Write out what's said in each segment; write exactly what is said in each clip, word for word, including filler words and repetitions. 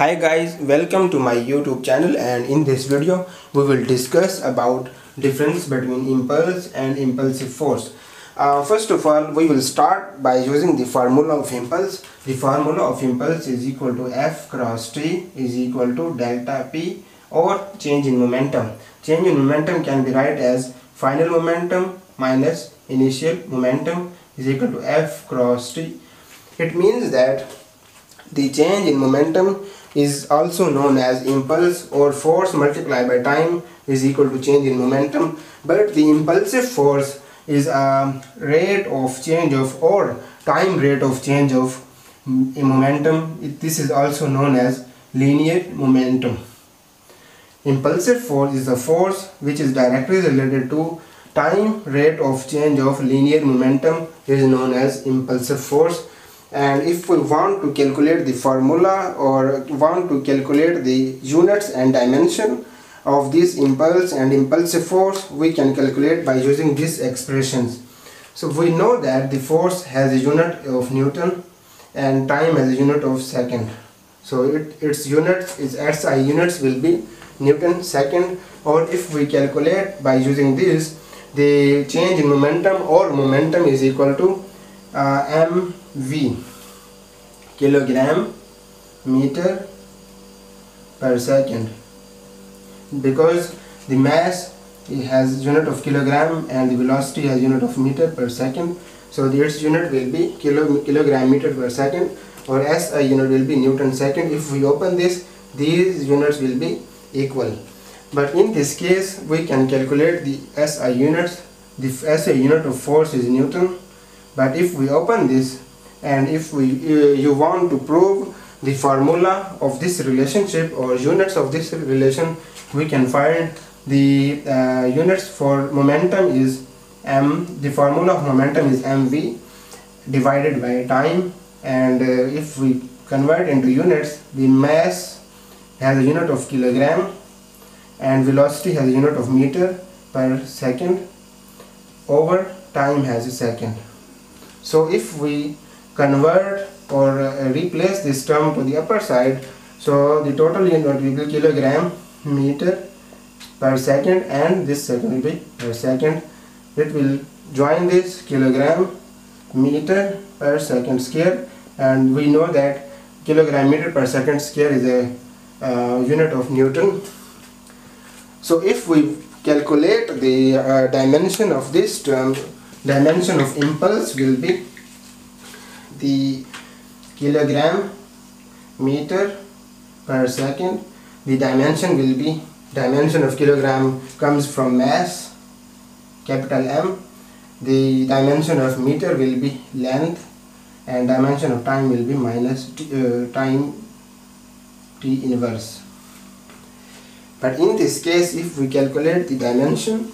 Hi guys, welcome to my YouTube channel, and in this video we will discuss about difference between impulse and impulsive force. Uh, first of all, we will start by using the formula of impulse. The formula of impulse is equal to F cross T is equal to delta P, or change in momentum. Change in momentum can be written as final momentum minus initial momentum is equal to F cross T. It means that the change in momentum is also known as impulse, or force multiplied by time is equal to change in momentum. But the impulsive force is a rate of change of, or time rate of change of momentum. This is also known as linear momentum. Impulsive force is a force which is directly related to time rate of change of linear momentum, is known as impulsive force. And if we want to calculate the formula, or want to calculate the units and dimension of this impulse and impulsive force, we can calculate by using these expressions. So we know that the force has a unit of Newton and time has a unit of second. So it, its units, its S I units will be Newton second. Or if we calculate by using this, the change in momentum or momentum is equal to uh, M V, kilogram meter per second, because the mass it has unit of kilogram and the velocity has unit of meter per second. So its unit will be kilo, kilogram meter per second, or S I unit will be Newton second. If we open this, these units will be equal. But in this case, we can calculate the S I units. The S I unit of force is Newton. But if we open this, and if we uh, you want to prove the formula of this relationship or units of this relation, we can find the uh, units for momentum is m. The formula of momentum is mv divided by time, and uh, if we convert into units, the mass has a unit of kilogram and velocity has a unit of meter per second, over time has a second. So if we convert or uh, replace this term to the upper side, so the total unit will be kilogram meter per second, and this second will be per second. It will join this kilogram meter per second square, and we know that kilogram meter per second square is a uh, unit of Newton. So if we calculate the uh, dimension of this term, dimension of impulse will be the kilogram meter per second. The dimension will be, dimension of kilogram comes from mass, capital M. The dimension of meter will be length, and dimension of time will be minus t, uh, time t inverse. But in this case, if we calculate the dimension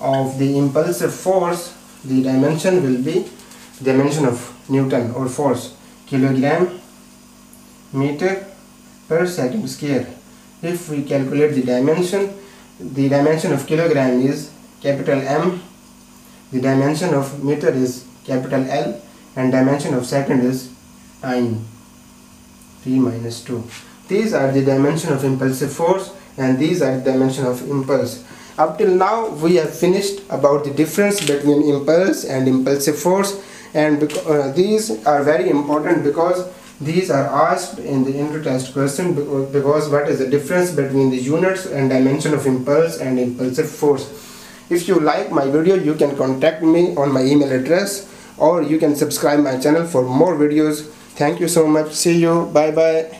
of the impulsive force, the dimension will be dimension of Newton or force, kilogram meter per second square. If we calculate the dimension, the dimension of kilogram is capital M, the dimension of meter is capital L, and dimension of second is time, t minus two. These are the dimension of impulsive force, and these are the dimension of impulse. Up till now, we have finished about the difference between impulse and impulsive force, and uh, these are very important because these are asked in the intro test question, because what is the difference between the units and dimension of impulse and impulsive force. If you like my video, you can contact me on my email address, or you can subscribe my channel for more videos. Thank you so much. See you. Bye bye.